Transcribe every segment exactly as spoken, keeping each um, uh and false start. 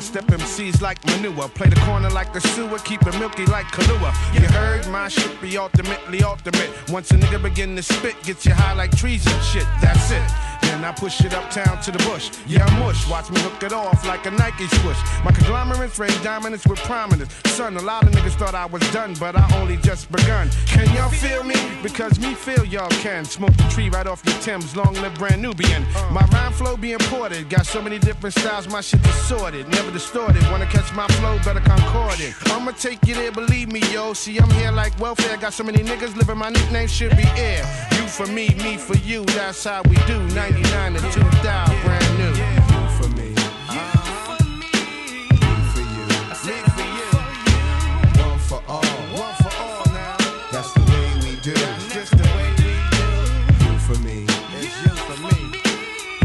step M Cs like manure. Play the corner like the sewer, keep it milky like Kahlua. You heard? My shit be ultimately ultimate. Once a nigga begin to spit, gets you high like trees and shit. That's it. Then I push it uptown to the bush. Yeah, I mush. Watch me hook it off like a Nike swoosh. My conglomerates reign dominance with prominence. Son, a lot of niggas thought I was done, but I only just begun. Can y'all feel me? Because me feel y'all can. Smoke the tree right off the Thames. Long live Brand Nubian. My rhyme flow be imported. Got so many different styles, my shit is sorted. Never distorted. Wanna catch my flow, better concord it. I'ma take you there, believe me, yo. See, I'm here like welfare. Got so many niggas living, my nickname should be air. You for me, me for you. That's how we do. ninety-nine to two thousand, brand new. You for me, you for me, you for you, me for you. One for all, one for all now. That's the way we do. That's just the way we do. You for me, you for me,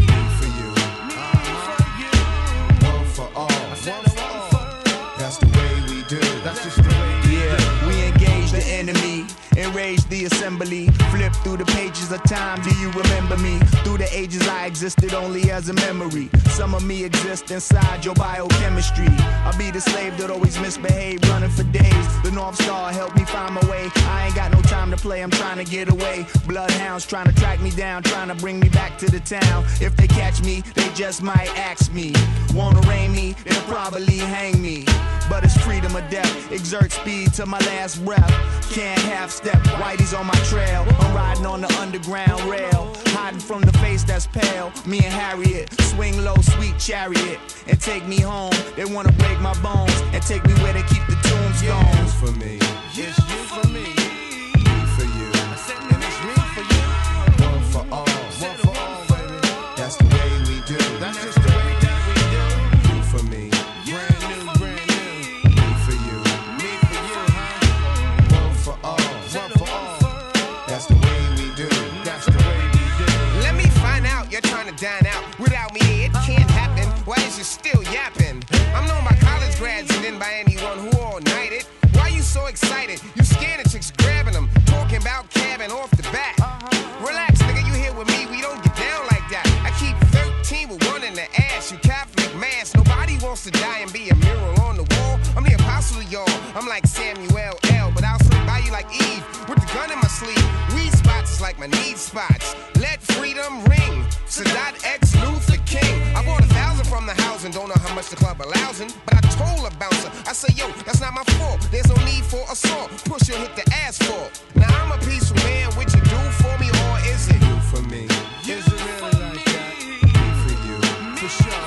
you for you, me for you. One for all, one for all. That's the way we do. That's just the way we do. Yeah, we engage the enemy. Enrage the assembly, flip through the pages of time, do you remember me? Through the ages I existed only as a memory. Some of me exist inside your biochemistry. I'll be the slave that always misbehaved, running for days. The North Star helped me find my way. I ain't got no time to play, I'm trying to get away. Bloodhounds trying to track me down, trying to bring me back to the town. If they catch me, they just might axe me. Wanna arraign me, they'll probably hang me. But it's freedom or death, exert speed to my last breath. Can't half step, whitey's on my trail. I'm riding on the underground rail, hiding from the face that's pale. Me and Harriet, swing low, sweet chariot. And take me home, they wanna break my bones. And take me where they keep the tombstones. For me, yes, you for me, me for you. I said and it's me for you. One for all, one for all, baby. That's the way we do. That's just the way that we do. You for me, brand new, brand new. Me for you, me for you. One for all, one for all. That's the way we do. That's the way we do. Let me find out you're trying to dine out. Without me, it can't happen. Why is you still yapping? I'm known by college grads and then by anyone who all night it. Why you so excited? You scared of chicks grabbing them, talking about cabbing off the bat. Relax, nigga, you here with me? We don't get down like that. I keep thirteen with one in the ass. You Catholic mass. Nobody wants to die and be a mural on the wall. I'm the apostle of y'all. I'm like Samuel L., but I'll slip by you like Eve with the gun in my sleeve. Weed spots is like my need spots. Let freedom ring. Sadat X, Luther King. I bought a thousand from the housing. Don't know how much the club allows in, but I told a bouncer. I say, yo, that's not my fault. There's no need for assault. Push or hit the asphalt. Now I'm a peaceful man. What you do for me, or is it you for me? Is it really like that? Me for you, for sure.